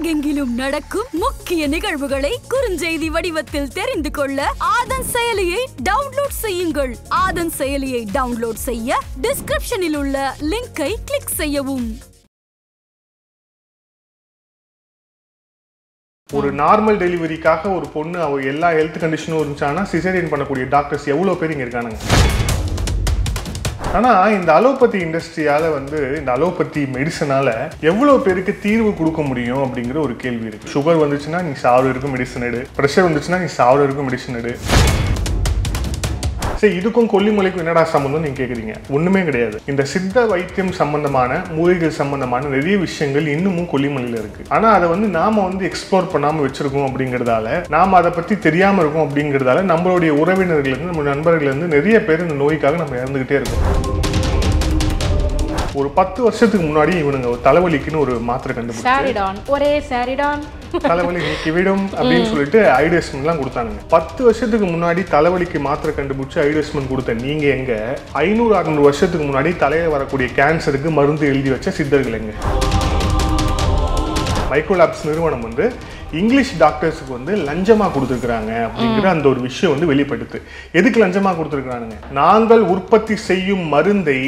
உலகெங்கிலும் நடக்கும் முக்கிய நிகழ்வுகளை குறுஞ்செய்தி வடிவத்தில் தெரிந்து கொள்ள ஆதன் செயலியை டவுன்லோட் செய்யுங்கள். ஆதன் செயலியை டவுன்லோட் செய்ய டிஸ்கிரிப்ஷனில் உள்ள லிங்கை கிளிக் செய்யவும். ஒரு நார்மல் டெலிவரிக்காக ஒரு பொண்ணு அவ எல்லா ஹெல்த் கண்டிஷனும் இருந்துச்சானா சிசேரியன் பண்ணக்கூடிய டாக்டர்ஸ் எவ்வளோ பேர் இங்கே இருக்கானுங்க. ஆனால் இந்த அலோபதி இண்டஸ்ட்ரியால் இந்த அலோபதி மெடிசனால் எவ்வளோ பேருக்கு தீர்வு கொடுக்க முடியும் அப்படிங்கிற ஒரு கேள்வி இருக்குது. சுகர் வந்துச்சுன்னா நீ சாப்பிட இருக்கும் மெடிசன் எடு, ப்ரெஷர் வந்துச்சுன்னா நீ சாப்பிட இருக்கும் மெடிசன் எடு. சரி, இதுக்கும் கொல்லிமலைக்கும் என்னடா சம்மந்தம் நீங்கள் கேட்குறீங்க. ஒன்றுமே கிடையாது. இந்த சித்த வைத்தியம் சம்மந்தமான மூலிகை சம்மந்தமான நிறைய விஷயங்கள் இன்னமும் கொல்லிமலையில் இருக்குது. ஆனால் அதை நாம் எக்ஸ்ப்ளோர் பண்ணாமல் வச்சுருக்கோம் அப்படிங்கிறதால, நாம் அதை பற்றி தெரியாமல் இருக்கோம் அப்படிங்கிறதால, நம்மளுடைய உறவினர்கள்லேருந்து நம்ம நண்பர்கள்லேருந்து நிறைய பேர் இந்த நோய்க்காக நம்ம இறந்துக்கிட்டே இருக்கோம். ஒரு 10 வருஷத்துக்கு முன்னாடி இவனுங்க தலைவலிக்குன்னு ஒரு மாத்திரை கண்டுபிடிச்சாங்க. தலைவலி நீக்கிவிடும் அப்படின்னு சொல்லிட்டு ஐடோஸ்மென்ட்லாம் கொடுத்தானுங்க. 10 வருஷத்துக்கு முன்னாடி தலைவலிக்கு மாத்திரை கண்டுபிடிச்சி ஐடோஸ்மென்ட் கொடுத்த நீங்க எங்க? 500-600 வருஷத்துக்கு முன்னாடி தலையில வரக்கூடிய கேன்சருக்கு மருந்து எழுதி வச்ச சித்தர்கள் எங்க? மைக்ரோலாப்ஸ் நிறுவனம் இங்கிலீஷ் டாக்டர்ஸுக்கு லஞ்சமாக கொடுத்துருக்குறாங்க அப்படிங்கிற அந்த ஒரு விஷயம் வெளிப்படுத்து. எதுக்கு லஞ்சமாக கொடுத்துருக்குறானுங்க? நாங்கள் உற்பத்தி செய்யும் மருந்தை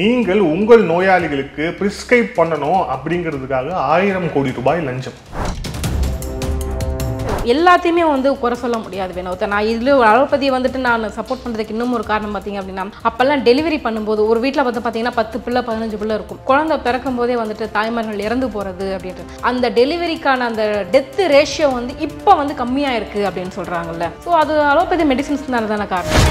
நீங்கள் உங்கள் நோயாளிகளுக்கு பிரிஸ்கிரைப் பண்ணணும் அப்படிங்கிறதுக்காக 1000 கோடி ரூபாய் லஞ்சம். எல்லாத்தையுமே குறை சொல்ல முடியாது வினோத்தை. நான் இதில் அலோபதியை நான் சப்போர்ட் பண்ணுறதுக்கு இன்னும் ஒரு காரணம் பார்த்திங்க அப்படின்னா, அப்போல்லாம் டெலிவரி பண்ணும்போது ஒரு வீட்டில் பார்த்திங்கன்னா 10 பிள்ளை 15 பிள்ளை இருக்கும். குழந்தை பிறக்கும் போதே தாய்மார்கள் இறந்து போகிறது அப்படின்ட்டு அந்த டெலிவரிக்கான அந்த டெத்து ரேஷியோ இப்போ கம்மியாக இருக்குது அப்படின்னு சொல்கிறாங்கல்ல. ஸோ அது அலோபதி மெடிசன்ஸ் தானே காரணம்.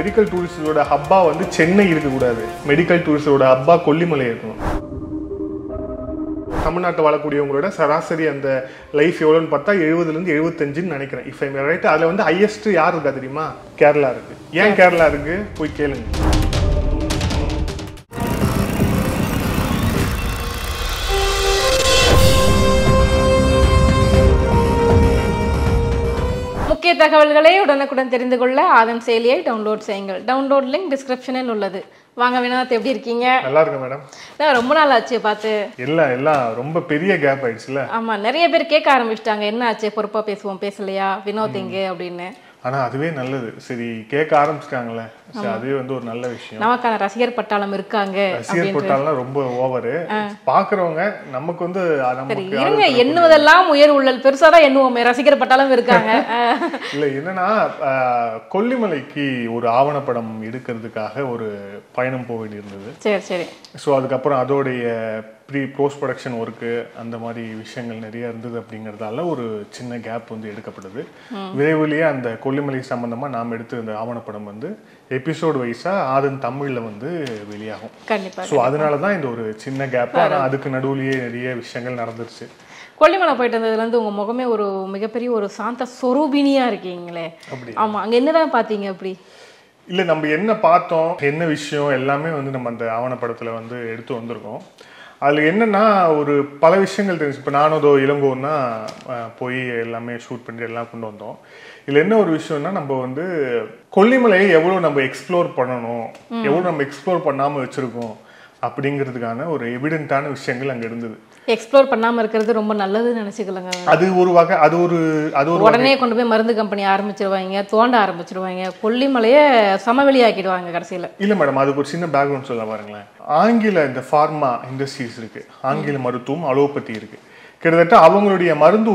மெடிக்கல் டூரிஸ்டோட ஹப்பா சென்னை இருக்கக்கூடாது. மெடிக்கல் டூரிஸ்டோட ஹப்பா கொல்லிமலை இருக்கணும். தமிழ்நாட்டை வாழக்கூடியவங்களோட சராசரி அந்த லைஃப் எவ்வளோன்னு பார்த்தா 70-75 நினைக்கிறேன். If I'm right. அதில் ஹையஸ்ட் யார் இருக்கா தெரியுமா? கேரளா இருக்கு. ஏன் கேரளா இருக்கு? போய் கேளுங்க. முக்கிய தகவல்களை உடனுக்குடன் தெரிந்து கொள்ள ஆதன் செயலியை டவுன்லோட் செய்யுங்கள். டவுன்லோட் லிங்க் டிஸ்கிரிப்ஷனில் உள்ளது. வாங்க வினோத், எப்படி இருக்கீங்க? நல்லா இருக்கேன் மேடம். நான் ரொம்ப நாள் ஆச்சு பார்த்து. எல்லாம் ரொம்ப பெரிய கேப் ஆயிடுச்சுல. ஆமா, நிறைய பேர் கேட்க ஆரம்பிச்சிட்டாங்க என்ன ஆச்சு பொறுப்பா பேசுவோம் பேசலையா வினோத் எங்க அப்படின்னு. ஆனா அதுவே நல்லது. சரி, கேட்க ஆரம்பிச்சிட்டாங்களே, அதுவே ஒரு நல்ல விஷயம். நமக்கான ரசிகர் பட்டாளம் இருக்காங்க. ரசிகர் பட்டாளம் ரொம்ப ஓவரு பாக்குறவங்க நமக்கு இருங்க. எண்ணுவதெல்லாம் உயர் உள்ளல் பெருசாதான் எண்ணுவோமே. ரசிகர் பட்டாளம் இருக்காங்க. இல்ல என்னன்னா, கொல்லிமலைக்கு ஒரு ஆவணப்படம் எடுக்கிறதுக்காக ஒரு பயணம் போக வேண்டியிருந்தது. சரி சரி. ஸோ அதுக்கப்புறம் அதோடைய போஸ்ட் ப்ரொடக்ஷன் ஒர்க்கு அந்த மாதிரி விஷயங்கள் நிறைய இருந்தது. அப்படிங்கிறதால ஒரு சின்ன கேப் எடுக்கப்பட்டது. விரைவிலேயே அந்த கொல்லிமலை சம்பந்தமாக நாம் எடுத்து அந்த ஆவணப்படம் எபிசோட் வைஸாக ஆதன் தமிழில் வெளியாகும். கண்டிப்பாக. ஸோ அதனால தான் இந்த ஒரு சின்ன கேப். ஆனால் அதுக்கு நடுவுலேயே நிறைய விஷயங்கள் நடந்துருச்சு. கொல்லிமலை போயிட்டு வந்ததுலேருந்து உங்கள் முகமே ஒரு மிகப்பெரிய ஒரு சாந்த சொரூபினியாக இருக்கீங்களே. அப்படி? ஆமாம். அங்கே என்னதான் பார்த்தீங்க? அப்படி இல்லை, நம்ம என்ன பார்த்தோம் என்ன விஷயம் எல்லாமே நம்ம அந்த ஆவணப்படத்தில் எடுத்து வந்திருக்கோம். அதில் என்னென்னா ஒரு பல விஷயங்கள் தெரிஞ்சு. இப்போ நானும் ஏதோ இளங்கோன்னா போய் எல்லாமே ஷூட் பண்ணி எல்லாம் கொண்டு வந்தோம். இதில் என்ன ஒரு விஷயம்னா, நம்ம கொல்லிமலையை எவ்வளோ நம்ம எக்ஸ்ப்ளோர் பண்ணணும், எவ்வளோ நம்ம எக்ஸ்ப்ளோர் பண்ணாமல் வச்சுருக்கோம் அப்படிங்கிறதுக்கான ஒரு எவிடென்ட்டான விஷயங்கள் அங்கே இருந்தது. எக்ஸ்ப்ளோர் பண்ணாமல் இருக்கிறது ரொம்ப நல்லதுன்னு நினச்சிக்கலங்க. அது ஒரு வகை. அது ஒரு உடனே கொண்டு போய் மருந்து கம்பெனி ஆரம்பிச்சிருவாங்க, தோண்ட ஆரம்பிச்சிருவாங்க, கொல்லிமலையை சமவெளி ஆக்கிடுவாங்க கடைசியில். இல்லை மேடம், அதுக்கு ஒரு சின்ன பேக்ரவுண்ட் சொல்ல பாருங்களேன். ஆங்கில இந்த ஃபார்மா இண்டஸ்ட்ரீஸ் இருக்குது, ஆங்கில மருத்துவம் அலோபதி இருக்குது. கிட்டத்தட்ட அவங்களுடைய மருந்து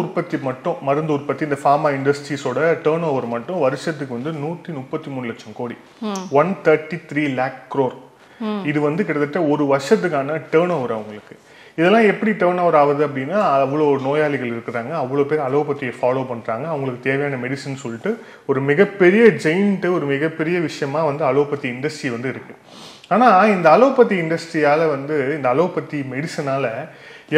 உற்பத்தி இந்த ஃபார்மா இண்டஸ்ட்ரீஸோட டேர்ன் ஓவர் மட்டும் வருஷத்துக்கு 133 லட்சம் கோடி 133 lakh crore. இது கிட்டத்தட்ட ஒரு வருஷத்துக்கான டேர்ன் ஓவர் அவங்களுக்கு. இதெல்லாம் எப்படி டேர்ன் ஓவர் ஆகுது அப்படின்னா, அவ்வளோ நோயாளிகள் இருக்கிறாங்க, அவ்வளோ பேர் அலோபதியை ஃபாலோ பண்ணுறாங்க, அவங்களுக்கு தேவையான மெடிசன் சொல்லிட்டு ஒரு மிகப்பெரிய ஜெயின்ட்டு ஒரு மிகப்பெரிய விஷயமா அலோபதி இண்டஸ்ட்ரி இருக்குது. ஆனால் இந்த அலோபதி இண்டஸ்ட்ரியால் இந்த அலோபதி மெடிசனால்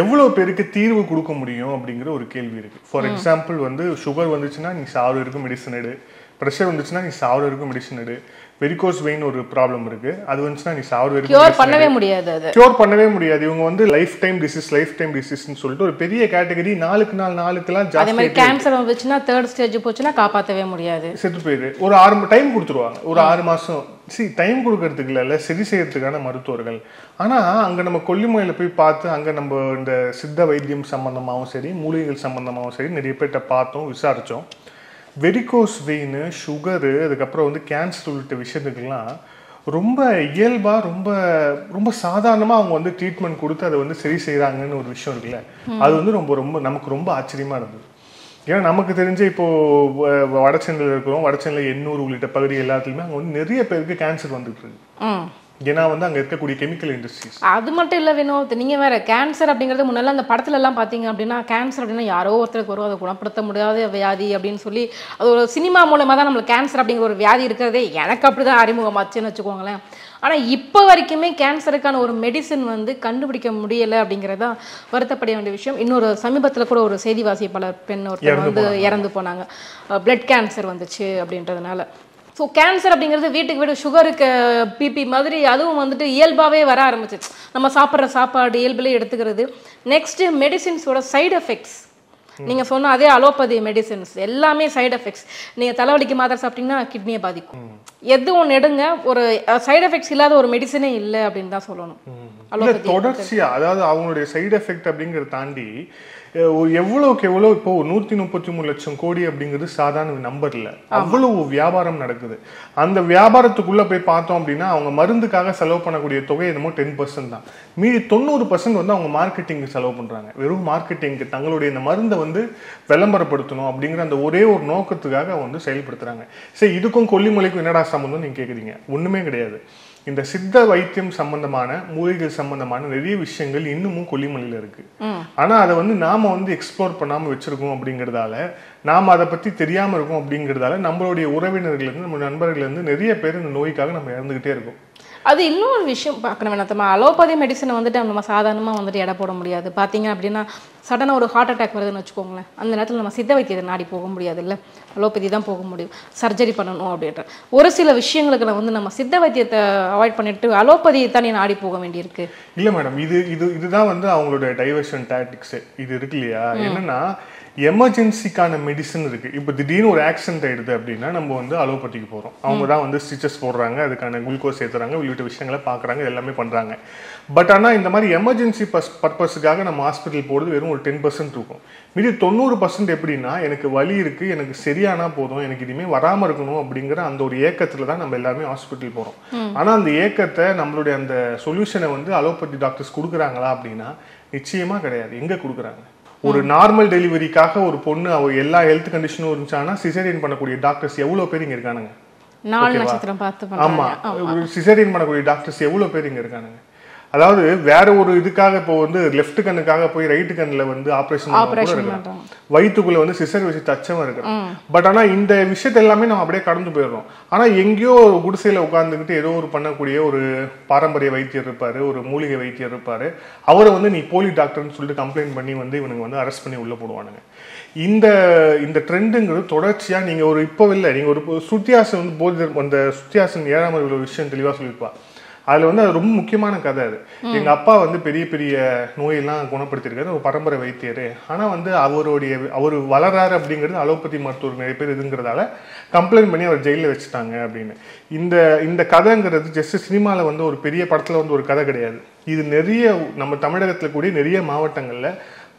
எவ்வளோ பேருக்கு தீர்வு கொடுக்க முடியும் அப்படிங்கிற ஒரு கேள்வி இருக்குது. ஃபார் எக்ஸாம்பிள் சுகர் வந்துச்சுன்னா நீ சாப்பிட இருக்கும் மெடிசன் எடு, ப்ரெஷர் வந்துச்சுன்னா நீ சாப்பிட இருக்கும் மெடிசன் எடு, வெரிகோஸ் வெயின் ஒரு ப்ராப்ளம் இருக்கு. அது வந்துச்சுன்னா நீ சார் வரைக்கும் கியூர் பண்ணவே முடியாது. இவங்க வந்து லைஃப் டைம் டிசீஸ்னு சொல்லிட்டு ஒரு பெரிய கேட்டகரி நாளுக்கு நாள் அதே மாதிரி கேன்சர் வந்துச்சுன்னா 3rd ஸ்டேஜ் போச்சுன்னா காப்பாற்றவே முடியாது, செத்து போயிடு. ஒரு 6 டைம் கொடுத்துருவாங்க, ஒரு 6 மாசம். டைம் கொடுக்கறதுக்கு இல்லை, சரி செய்யறதுக்கான மருத்துவர்கள். ஆனால் அங்கே நம்ம கொல்லிமலையில் போய் பார்த்து அங்கே நம்ம இந்த சித்த வைத்தியம் சம்மந்தமாகவும் சரி மூலிகைகள் சம்மந்தமாகவும் சரி நிறைய பேர்கிட்ட பார்த்தோம், விசாரித்தோம். வெரிகோஸ் வெயின், சுகரு, அதுக்கப்புறம் வந்து கேன்சர் உள்ளிட்ட விஷயத்துக்கெல்லாம் ரொம்ப இயல்பாக ரொம்ப ரொம்ப சாதாரணமாக அவங்க வந்து ட்ரீட்மெண்ட் கொடுத்து அதை வந்து சரி செய்கிறாங்கன்னு ஒரு விஷயம் இருக்குல்ல, அது வந்து ரொம்ப ரொம்ப நமக்கு ரொம்ப ஆச்சரியமாக இருந்தது. ஏன்னா நமக்கு தெரிஞ்ச இப்போது வடசென்னையில் இருக்கிறோம், வடசென்னையில் எண்ணூர் உள்ளிட்ட பகுதி எல்லாத்துலேயுமே அங்கே வந்து நிறைய பேருக்கு கேன்சர் வந்துட்டு இருக்கு. ஏன்னா வந்து அங்கே இருக்கக்கூடிய கெமிக்கல் இண்டஸ்ட்ரீஸ். அது மட்டும் இல்லை வினோத், நீங்கள் வேறு கேன்சர் அப்படிங்கிறது முன்னாடி அந்த படத்துல எல்லாம் பார்த்தீங்க அப்படின்னா கேன்சர் அப்படின்னா யாரோ ஒருத்தருக்கு வரும், அதை குணப்படுத்த முடியாத வியாதி அப்படின்னு சொல்லி அது ஒரு சினிமா மூலமாக தான் நம்மளுக்கு கேன்சர் அப்படிங்கிற ஒரு வியாதி இருக்கிறதே எனக்கு அப்படி தான் அறிமுகமாச்சுன்னு வச்சுக்கோங்களேன். ஆனால் இப்போ வரைக்குமே கேன்சருக்கான ஒரு மெடிசன் வந்து கண்டுபிடிக்க முடியலை அப்படிங்கிறதான் வருத்தப்பட வேண்டிய விஷயம். இன்னொரு சமீபத்தில் கூட ஒரு செய்தி வாசிப்பாளர் பெண் ஒருத்தர் வந்து இறந்து போனாங்க, பிளட் கேன்சர் வந்துச்சு அப்படின்றதுனால. ஸோ கேன்சர் அப்படிங்கிறது வீட்டுக்கு வீடு சுகருக்கு பிபி மாதிரி அதுவும் வந்துட்டு இயல்பாகவே வர ஆரம்பிச்சிச்சு. நம்ம சாப்பிட்ற சாப்பாடு இயல்பிலே எடுத்துக்கிறது. நெக்ஸ்ட்டு மெடிசின்ஸோட சைடு எஃபெக்ட்ஸ், நீங்கள் சொன்ன அதே அலோபதி மெடிசின்ஸ் எல்லாமே சைடு எஃபெக்ட்ஸ். நீங்கள் தலைவலிக்கு மாத்திரை சாப்பிட்டீங்கன்னா கிட்னியை பாதிக்கும். எது ஒன்று எடுங்க, ஒரு சைடு எஃபெக்ட்ஸ் இல்லாத ஒரு மெடிசனே இல்லை அப்படின்னு தான் சொல்லணும். தொடர்ச்சியாக, அதாவது அவங்களுடைய சைடு எஃபெக்ட் அப்படிங்கிறத தாண்டி எவ்வளோக்கு எவ்வளோ இப்போ 133 லட்சம் கோடி அப்படிங்கிறது சாதாரண நம்பர் இல்லை, அவ்வளோ வியாபாரம் நடக்குது. அந்த வியாபாரத்துக்குள்ளே போய் பார்த்தோம் அப்படின்னா அவங்க மருந்துக்காக செலவு பண்ணக்கூடிய தொகை என்னமோ 10% தான், மீதி 90% வந்து அவங்க மார்க்கெட்டிங்கு செலவு பண்ணுறாங்க. வெறும் மார்க்கெட்டிங்கு, தங்களுடைய இந்த மருந்தை வந்து விளம்பரப்படுத்தணும் அப்படிங்கிற அந்த ஒரே ஒரு நோக்கத்துக்காக வந்து செயல்படுத்துகிறாங்க. சரி, இதுக்கும் கொல்லிமலைக்கும் என்னடா சம்மந்தம் நீங்கள் கேட்குறீங்க, ஒன்றுமே கிடையாது. இந்த சித்த வைத்தியம் சம்பந்தமான மூலிகைகள் சம்பந்தமான நிறைய விஷயங்கள் இன்னமும் கொல்லிமலையில் இருக்கு. ஆனா அதை வந்து நாம வந்து எக்ஸ்ப்ளோர் பண்ணாம வச்சிருக்கோம் அப்படிங்கிறதால, நாம அதை பத்தி தெரியாம இருக்கோம் அப்படிங்கிறதால நம்மளுடைய உறவினர்கள் இருந்து நம்ம நண்பர்கள் இருந்து நிறைய பேர் இந்த நோய்க்காக நம்ம இறந்துகிட்டே இருக்கோம். அது இன்னொரு விஷயம் பார்க்கணும் வேணாத்தம்மா, அலோபதி மெடிசனை வந்துட்டு நம்ம சாதாரணமாக வந்துட்டு எடை போட முடியாது. பார்த்தீங்க அப்படின்னா சடனாக ஒரு ஹார்ட் அட்டாக் வருதுன்னு வச்சுக்கோங்களேன், அந்த நேரத்தில் நம்ம சித்த வைத்தியத்தை நாடி போக முடியாது, இல்லை அலோபதி தான் போக முடியும், சர்ஜரி பண்ணணும் அப்படின்ற ஒரு சில விஷயங்களுக்கு நான் வந்து நம்ம சித்த வைத்தியத்தை அவாய்ட் பண்ணிட்டு அலோபதியை தானே நாடி போக வேண்டியிருக்கு. இல்லை மேடம், இதுதான் வந்து அவங்களோட டைவர்ஷன் டாக்டிக்ஸு இது இருக்கு இல்லையா. என்னன்னா எமர்ஜென்சிக்கான மெடிசன் இருக்குது. இப்போ திடீர்னு ஒரு ஆக்சிடென்ட் ஆகிடுது அப்படின்னா நம்ம வந்து அலோபதிக்கு போகிறோம். அவங்க தான் வந்து ஸ்டிச்சஸ் போடுறாங்க, அதுக்கான குளுக்கோஸ் ஏற்றுறாங்க, உள்ளிட்ட விஷயங்களை பார்க்குறாங்க, எல்லாமே பண்ணுறாங்க. பட் ஆனால் இந்த மாதிரி எமர்ஜென்சி பர்பஸுக்காக நம்ம ஹாஸ்பிட்டல் போகிறது வெறும் ஒரு 10% இருக்கும். மீதி 90% எப்படின்னா எனக்கு வலி இருக்குது, எனக்கு சரியானா போதும், எனக்கு இனிமேல் வராமல் இருக்கணும் அப்படிங்கிற அந்த ஒரு ஏக்கத்தில் தான் நம்ம எல்லாருமே ஹாஸ்பிட்டல் போகிறோம். ஆனால் அந்த ஏக்கத்தை நம்மளுடைய அந்த சொல்யூஷனை வந்து அலோபதி டாக்டர்ஸ் கொடுக்குறாங்களா அப்படின்னா நிச்சயமாக கிடையாது. எங்கே கொடுக்குறாங்க? ஒரு நார்மல் டெலிவரிக்காக ஒரு பொண்ணு அவ எல்லா ஹெல்த் கண்டிஷனும் இருந்துச்சானா சிசேரியன் பண்ணக்கூடிய டாக்டர்ஸ் எவ்வளவு பேர் இங்க இருக்கானுங்க? சிசேரியன் பண்ணக்கூடிய டாக்டர்ஸ் எவ்வளவு பேர் இங்க இருக்கானுங்க? அதாவது வேற ஒரு இதுக்காக இப்போ வந்து லெஃப்ட் கண்ணுக்காக போய் ரைட் கண்ணுல வந்து ஆப்ரேஷன், வயிற்றுக்குள்ள வந்து சிசர் வச்சு தச்சமா இருக்கு. பட் ஆனா இந்த விஷயத்த எல்லாமே நம்ம அப்படியே கடந்து போயிடுறோம். ஆனா எங்கேயோ குடிசையில உட்காந்துக்கிட்டு ஏதோ ஒரு பண்ணக்கூடிய ஒரு பாரம்பரிய வைத்தியர் இருப்பாரு, ஒரு மூலிகை வைத்தியர் இருப்பாரு, அவரை வந்து நீ போலி டாக்டர்னு சொல்லிட்டு கம்ப்ளைண்ட் பண்ணி வந்து இவனுக்கு வந்து அரெஸ்ட் பண்ணி உள்ள போடுவானுங்க. இந்த ட்ரெண்டுங்கிறது தொடர்ச்சியா. நீங்க ஒரு இப்போ இல்லை, நீங்க ஒரு சுத்தியாசன் வந்து போதி அந்த சுத்தியாசன் 7ஆம் ஒரு விஷயம் தெளிவா சொல்லியிருப்பா. அதில் வந்து அது ரொம்ப முக்கியமான கதை. அது எங்கள் அப்பா வந்து பெரிய பெரிய நோயெல்லாம் குணப்படுத்தியிருக்காரு, ஒரு பரம்பரை வைத்தியர். ஆனால் வந்து அவர் வளராரு அப்படிங்கிறது அலோபதி மருத்துவர் நிறைய பேர் இதுங்கிறதால கம்ப்ளைண்ட் பண்ணி அவர் ஜெயிலில் வச்சுட்டாங்க அப்படின்னு. இந்த கதைங்கிறது ஜஸ்ட் சினிமாவில் வந்து ஒரு பெரிய படத்தில் வந்து ஒரு கதை கிடையாது. இது நிறைய நம்ம தமிழகத்தில் கூடிய நிறைய மாவட்டங்களில்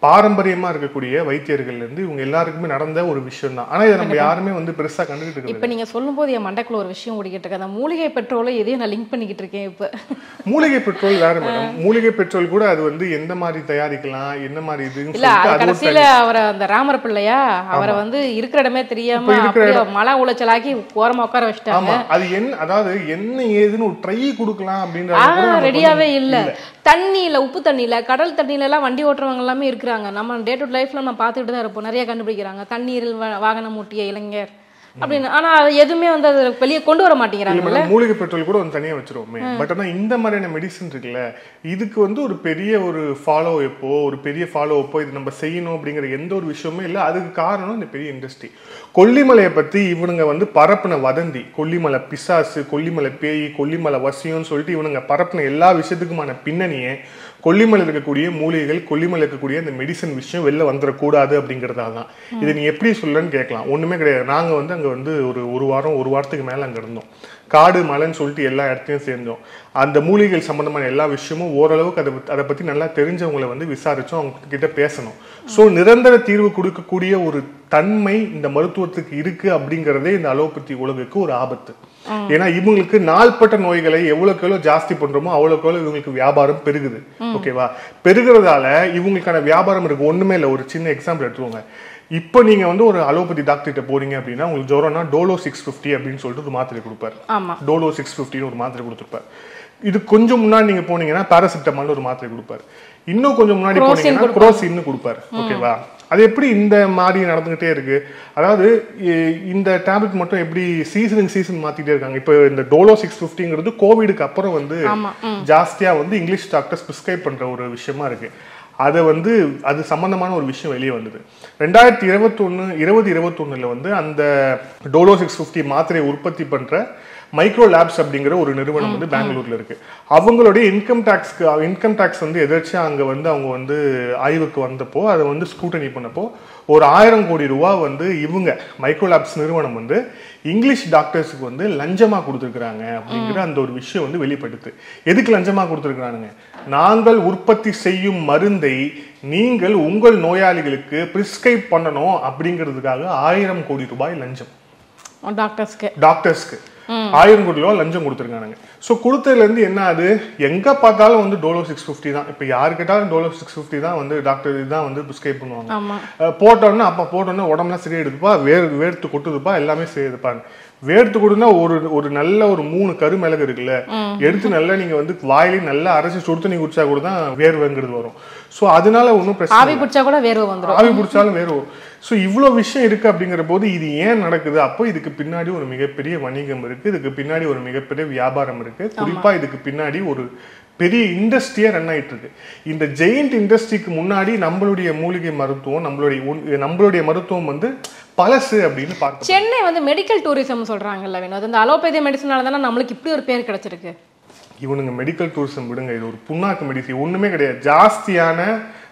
பாரம்பரியமாக இருக்கக்கூடிய வைத்தியர்கள்லேருந்து இவங்க எல்லாருக்குமே நடந்த ஒரு விஷயம் தான். ஆனால் இதை நம்ம யாருமே வந்து பெருசாக கண்டுக்கிட்டு. இப்போ நீங்கள் சொல்லும்போது என் மண்டக்குள்ள ஒரு விஷயம் ஓடிக்கிட்டு இருக்கேன், அந்த மூலிகை பெட்ரோலை எதையும் நான் லிங்க் பண்ணிக்கிட்டு இருக்கேன். இப்போ மூலிகை பெட்ரோல் வேறு மேடம், மூலிகை பெட்ரோல் கூட அது வந்து எந்த மாதிரி தயாரிக்கலாம், என்ன மாதிரி இது இல்லை. கடைசியில் அவரை அந்த ராமர் பிள்ளையா அவரை வந்து இருக்கிற இடமே தெரியாம மழை உளைச்சலாக்கி ஓரமாக உட்கார வச்சுட்டாங்க. அது அதாவது என்ன ஏதுன்னு ஒரு ட்ரை கொடுக்கலாம் அப்படின்ற ரெடியாகவே இல்லை. தண்ணியில், உப்பு தண்ணியில், கடல் தண்ணியிலலாம் வண்டி ஓட்டுறவங்க எல்லாமே இருக்கிறாங்க. நம்ம டே டு லைஃப்ல நம்ம பார்த்துக்கிட்டு தான் இருப்போம், நிறைய கண்டுபிடிக்கிறாங்க. தண்ணீரில் வாகனம் ஓட்டிய இளைஞர், அப்படினா ஆனா எதுமே வந்து அது வெளிய கொண்டு வர மாட்டீங்கறாங்கல. மூலிகை பெட்ரோல் கூட வந்து தனியா வச்சிரோமே. பட் ஆனா இந்த மாதிரியான மெடிசன் இருக்குல இதுக்கு வந்து ஒரு பெரிய ஒரு ஃபாலோ எப்போ ஒரு பெரிய ஃபாலோ அப்போ இது நம்ம செய்யணும் அப்படிங்கற எந்த ஒரு விஷயமே இல்ல. அதுக்கு காரணம் இந்த பெரிய இண்டஸ்ட்ரி. கொல்லிமலையை பத்தி இவனுங்க வந்து பரப்பன வதந்தி கொல்லிமலை பிசாசு கொல்லிமலை பேய் கொல்லிமலை வசியம்னு சொல்லிட்டு இவனுங்க பரப்பன எல்லா விஷயத்துக்குமான பின்னணியே கொல்லிமலை இருக்கக்கூடிய மூலிகைகள் கொல்லிமலை இருக்கக்கூடிய அந்த மெடிசன் விஷயம் வெளில வந்துடக்கூடாது அப்படிங்கிறதால தான். இதை நீ எப்படி சொல்லன்னு கேட்கலாம். ஒன்றுமே கிடையாது. நாங்கள் வந்து அங்கே வந்து ஒரு வாரத்துக்கு மேலே அங்கே இருந்தோம். காடு மலைன்னு சொல்லிட்டு எல்லா இடத்தையும் சேர்ந்தோம். அந்த மூலிகைகள் சம்பந்தமான எல்லா விஷயமும் ஓரளவுக்கு அதை பற்றி நல்லா தெரிஞ்சவங்களை வந்து விசாரித்தோம். அவங்க கிட்ட பேசணும். ஸோ நிரந்தர தீர்வு கொடுக்கக்கூடிய ஒரு தன்மை இந்த மருத்துவத்துக்கு இருக்குது அப்படிங்கிறதே இந்த அலோபதி உலகுக்கு ஒரு ஆபத்து. ஏன்னா இவங்களுக்கு நாள்பட்ட நோய்களை எவ்வளோக்கு எவ்வளோ ஜாஸ்தி பண்ணுறோமோ அவ்வளோக்கு எவ்வளோ இவங்களுக்கு வியாபாரம் பெருகுது. ஓகேவா? பெருகிறதால இவங்களுக்கான வியாபாரம் இருக்குது. ஒன்றுமே இல்லை. ஒரு சின்ன எக்ஸாம்பிள் எடுத்துக்கோங்க. இப்போ நீங்கள் வந்து ஒரு அலோபதி டாக்டர்கிட்ட போறீங்க அப்படின்னா உங்களுக்கு ஜோரம்னா டோலோ 650 அப்படின்னு சொல்லிட்டு ஒரு மாத்திரை கொடுப்பார். டோலோ 650 ஒரு மாத்திரை கொடுத்துருப்பார். இது கொஞ்சம் முன்னாடி நீங்கள் போனீங்கன்னா பாராசிட்டமால்னு ஒரு மாத்திரை கொடுப்பார். இன்னும் கொஞ்சம் முன்னாடி போனீங்கன்னா குரோசின்னு கொடுப்பார். ஓகேவா? அது எப்படி இந்த மாதிரி நடந்துகிட்டே இருக்கு. அதாவது இந்த டேப்லெட் மட்டும் எப்படி சீசனுக்கு சீசன் மாத்திட்டே இருக்காங்க. இப்போ இந்த டோலோ 650ங்கிறது கோவிடுக்கு அப்புறம் வந்து ஜாஸ்தியா வந்து இங்கிலீஷ் டாக்டர்ஸ் பிரிஸ்கிரைப் பண்ற ஒரு விஷயமா இருக்கு. அதை வந்து அது சம்பந்தமான ஒரு விஷயம் வெளியே வந்தது 2021 வந்து அந்த டோலோ 650 மாத்திரை உற்பத்தி பண்ற மைக்ரோ லேப்ஸ் அப்படிங்கிற ஒரு நிறுவனம் வந்து பெங்களூர்ல இருக்கு. அவங்களுடைய இன்கம் டேக்ஸ் வந்து எதிர்த்து அங்க வந்து அவங்க வந்து ஆய்வுக்கு வந்தப்போ அதை வந்து ஸ்கூட்டனி பண்ணப்போ ஒரு 1000 கோடி ரூபா வந்து இவங்க மைக்ரோ லேப்ஸ் நிறுவனம் வந்து இங்கிலீஷ் டாக்டர்ஸுக்கு வந்து லஞ்சமா கொடுத்துருக்குறாங்க அப்படிங்கிற அந்த ஒரு விஷயம் வந்து வெளிப்படுத்து. எதுக்கு லஞ்சமா கொடுத்துருக்குறானுங்க? நாங்கள் உற்பத்தி செய்யும் மருந்தை நீங்கள் உங்கள் நோயாளிகளுக்கு பிரிஸ்கிரைப் பண்ணணும் அப்படிங்கிறதுக்காக 1000 கோடி ரூபாய் லஞ்சம் டாக்டர்ஸ்க்கு 1000 கோடி ரூபா லஞ்சம் கொடுத்துருக்கானுங்க. ஸோ கொடுத்ததுலேருந்து என்ன ஆகுது? எங்கே பார்த்தாலும் வந்து டோலோ 650 தான். இப்போ யாரு கேட்டாலும் டோலோ 650 தான் வந்து டாக்டர் தான் வந்து பிரிஸ்கிரைப் பண்ணுவாங்க. போட்டோன்னா உடம்புலாம் சரியா எடுத்துப்பா, வேர்த்து கொட்டுதுப்பா, எல்லாமே சரி எடுப்பாங்க. வேர்த்து கொடுனா ஒரு நல்ல ஒரு 3 கருமிளகு இருக்குல்ல எடுத்து நல்லா நீங்க வந்து வாயிலே நல்லா அரைச்சி சுடு தண்ணி குடிச்சா கூட தான் வேர்வைங்கிறது வரும். ஸோ அதனால ஒன்றும் பிரச்சனை. ஆவி பிடிச்சா கூட வேர்வை வந்துடும். ஆவி பிடிச்சாலும் வேர்வை. ஸோ இவ்வளோ விஷயம் இருக்கு அப்படிங்கிற போது இது ஏன் நடக்குது? அப்போ இதுக்கு பின்னாடி ஒரு மிகப்பெரிய வணிகம் இருக்கு. இதுக்கு பின்னாடி ஒரு மிகப்பெரிய வியாபாரம் இருக்கு. குறிப்பா இதுக்கு பின்னாடி ஒரு பெரிய இண்டஸ்ட்ரியா ரன் ஆயிட்டு இருக்கு. இந்த ஜெயிண்ட் இண்டஸ்ட்ரிக்கு முன்னாடி நம்மளுடைய மூலிகை மருத்துவம் நம்மளுடைய மருத்துவம் வந்து பழசு அப்படின்னு பார்க்க. சென்னை வந்து மெடிக்கல் டூரிசம் சொல்றாங்கல்ல வினோத், அந்த அலோபதி மெடிசனால தானே நம்மளுக்கு இப்படி ஒரு பேர் கிடைச்சிருக்கு. இவனுங்க மெடிக்கல் டூரிசம் விடுங்க, இது ஒரு புண்ணாக்கு மெடிசன், ஒண்ணுமே கிடையாது. ஜாஸ்தியான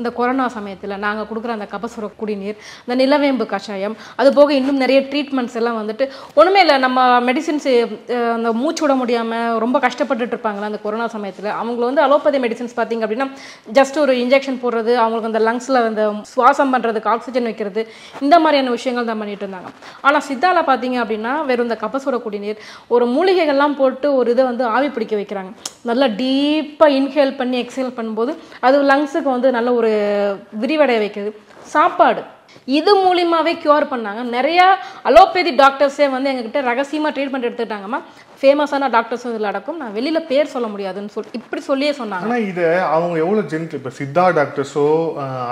இந்த கொரோனா சமயத்தில் நாங்கள் கொடுக்குற அந்த கபசுர குடிநீர், அந்த நிலவேம்பு கஷாயம், அது போக இன்னும் நிறைய ட்ரீட்மெண்ட்ஸ் எல்லாம் வந்துட்டு ஒன்றுமே இல்லை. நம்ம மெடிசின்ஸ் அந்த மூச்சு விட முடியாமல் ரொம்ப கஷ்டப்பட்டுட்டு இருப்பாங்களா அந்த கொரோனா சமயத்தில், அவங்களை வந்து அலோபதி மெடிசன்ஸ் பார்த்திங்க அப்படின்னா ஜஸ்ட் ஒரு இன்ஜெக்ஷன் போடுறது, அவங்களுக்கு அந்த லங்ஸில் அந்த சுவாசம் பண்ணுறதுக்கு ஆக்சிஜன் வைக்கிறது, இந்த மாதிரியான விஷயங்கள் தான் பண்ணிட்டு இருந்தாங்க. ஆனால் சித்தால பார்த்திங்க அப்படின்னா வெறும் இந்த கபசுர குடிநீர் ஒரு மூலிகைகள்லாம் போட்டு ஒரு இதை வந்து ஆவி பிடிக்க வைக்கிறாங்க. நல்லா டீப்பாக இன்ஹேல் பண்ணி எக்ஸேல் பண்ணும்போது அது லங்ஸுக்கு வந்து நல்ல ஒரு விரிவடைய வைக்கிறது. சாப்பாடு இது மூலியமாவே கியூர் பண்ணாங்க. நிறைய அலோபதி டாக்டர்ஸே வந்து எங்ககிட்ட ரகசியமா ட்ரீட்மெண்ட் எடுத்துட்டாங்கம்மா. ஃபேமஸான டாக்டர்ஸ் இதில் அடக்கும், நான் வெளியில பேர் சொல்ல முடியாதுன்னு சொல்லி இப்படி சொல்லியே சொன்னாங்க. ஆனால் இதை அவங்க எவ்வளோ ஜென்ட், இப்போ சித்தா டாக்டர்ஸோ